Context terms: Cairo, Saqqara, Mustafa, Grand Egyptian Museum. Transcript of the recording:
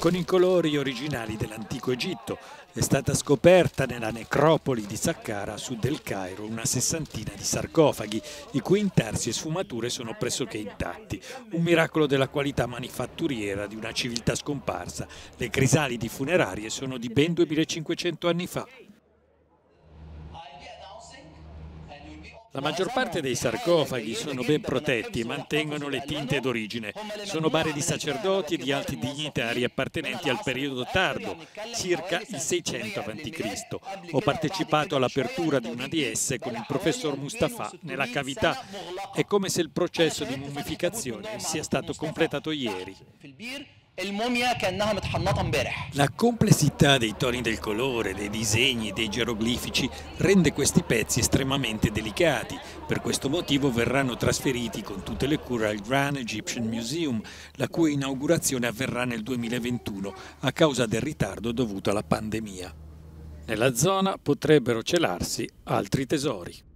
con i colori originali dell'antico Egitto. È stata scoperta nella necropoli di Saqqara, a sud del Cairo, una sessantina di sarcofaghi, i cui intarsi e sfumature sono pressoché intatti. Un miracolo della qualità manifatturiera di una civiltà scomparsa. Le crisalidi funerarie sono di ben 2500 anni fa. La maggior parte dei sarcofaghi sono ben protetti e mantengono le tinte d'origine. Sono bare di sacerdoti e di alti dignitari appartenenti al periodo tardo, circa il 600 a.C. Ho partecipato all'apertura di una di esse con il professor Mustafa nella cavità. È come se il processo di mummificazione sia stato completato ieri. La complessità dei toni del colore, dei disegni, dei geroglifici rende questi pezzi estremamente delicati. Per questo motivo verranno trasferiti con tutte le cure al Grand Egyptian Museum, la cui inaugurazione avverrà nel 2021 a causa del ritardo dovuto alla pandemia. Nella zona potrebbero celarsi altri tesori.